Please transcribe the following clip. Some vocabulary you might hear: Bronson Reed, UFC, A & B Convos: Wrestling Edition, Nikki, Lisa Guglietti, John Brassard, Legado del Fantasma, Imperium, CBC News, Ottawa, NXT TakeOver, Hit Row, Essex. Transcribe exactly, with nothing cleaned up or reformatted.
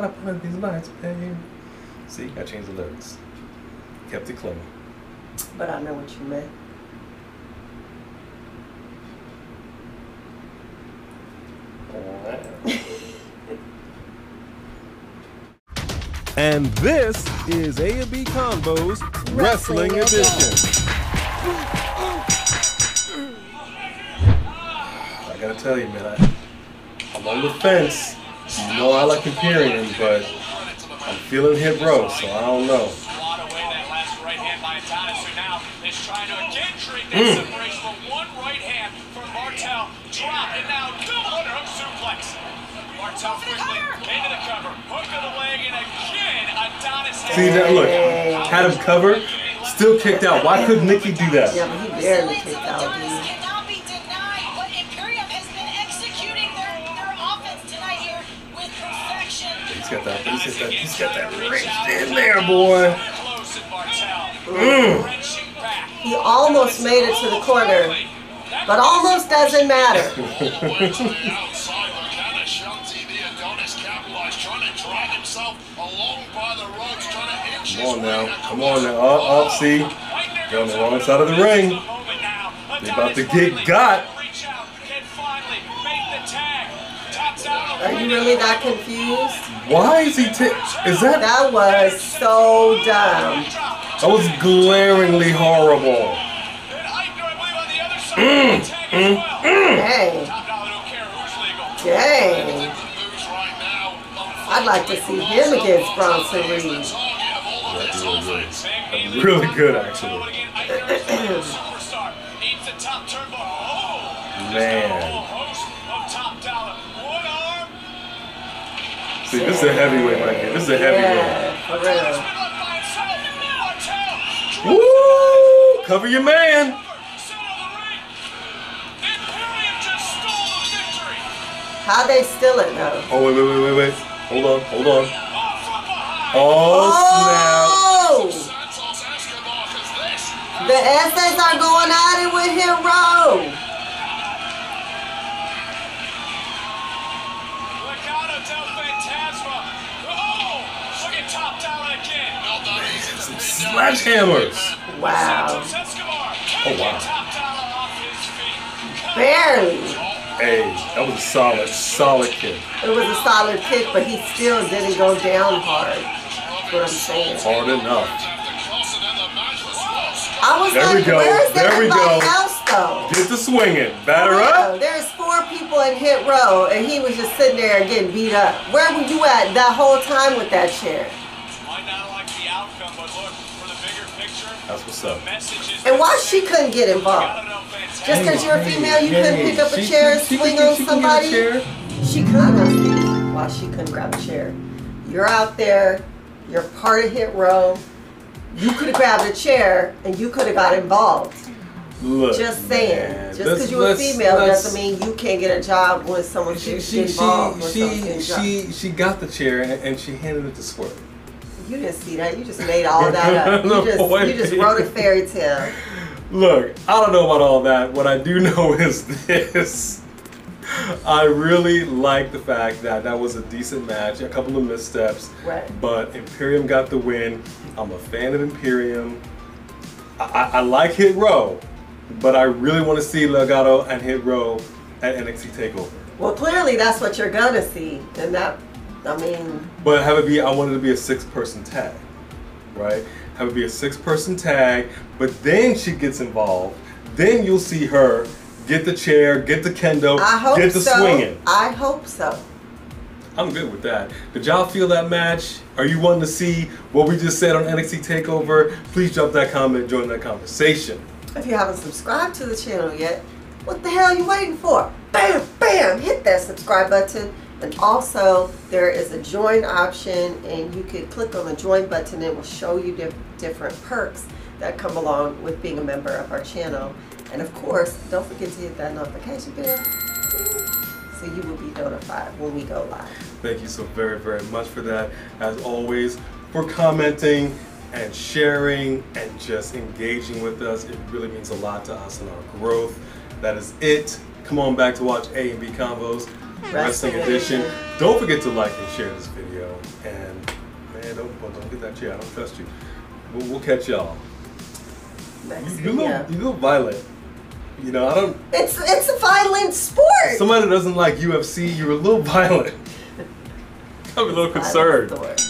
How to plan these nights, babe. See, I changed the lyrics. Kept it clean. But I know what you meant. And this is A and B Convos Wrestling, Wrestling Edition. I gotta tell you, man, I, I'm on the fence. You know I like Imperium, but I'm feeling Hit Row, so I don't know. See that? Look, had him cover, still kicked out. Why couldn't Nikki do that? Yeah, but he barely kicked out, dude. Cannot be denied, but Imperium has been executing their their offense tonight here with perfection. He's got that. He's got that. He's got that wrench in there, boy. Mm. He almost made it to the corner, but almost doesn't matter. Come on now, come on now, up, up, see, they're on the wrong side of the ring, they're about to get got. Are you really not confused? Why is he taking, is that? That was so dumb. That was glaringly horrible. Mm, mm, mm. Dang. Dang. I'd like to see him against Bronson Reed. That's really good. That's really good, actually. Man. See, this is a heavyweight right here. This is a heavyweight. Yeah, woo! Cover your man. How they steal it though? Oh wait, wait, wait, wait, wait. Hold on, hold on. Oh, oh snap. The Essex are going at it with Hit Row. Legado del Fantasma. Oh, look at top down again. Well done. Some sledgehammers. Wow. Oh wow. Barely. Hey, that was a solid, solid kick. It was a solid kick, but he still didn't go down hard. That's what I'm saying. Hard enough. I was there like, we go. Where's there we go. Else, though? Get the swinging. Batter up. There's four people in Hit Row, and he was just sitting there getting beat up. Where were you at that whole time with that chair? Might not like the outcome, but look, for the bigger picture, that's what's up. And why she couldn't get involved? Just because you're a female, you couldn't pick up a chair and swing on somebody? She couldn't. Why she couldn't grab a chair? You're out there. You're part of Hit Row. You could have grabbed a chair and you could have got involved. Look, just saying. Man, just because you're a female doesn't mean you can't get a job when someone gets involved. She, she, she got the chair and she handed it to Swerve. You didn't see that. You just made all that up. You just, you just wrote a fairy tale. Look, I don't know about all that. What I do know is this. I really like the fact that that was a decent match, a couple of missteps, right. But Imperium got the win. I'm a fan of Imperium. I, I, I like Hit Row, but I really want to see Legado and Hit Row at N X T TakeOver. Well, clearly that's what you're going to see. And that, I mean... But have it be, I wanted it to be a six-person tag, right? Have it be a six-person tag, but then she gets involved. Then you'll see her get the chair, get the kendo, I hope get the so. swinging. I hope so. I'm good with that. Did y'all feel that match? Are you wanting to see what we just said on N X T TakeOver? Please drop that comment, join that conversation. If you haven't subscribed to the channel yet, what the hell are you waiting for? Bam, bam, hit that subscribe button. And also, there is a join option, and you can click on the join button, and it will show you diff different perks that come along with being a member of our channel. And of course, don't forget to hit that notification bell, so you will be notified when we go live. Thank you so very, very much for that, as always, for commenting and sharing and just engaging with us. It really means a lot to us and our growth. That is it. Come on back to watch A and B Convos. Wrestling Edition. Don't forget to like and share this video. And man, don't, well, don't get that chair. I don't trust you. We'll, we'll catch y'all. Next you, you video. Look, you look violent. You know, I don't. It's it's a violent sport. Somebody that doesn't like U F C, you're a little violent. I'm a little concerned.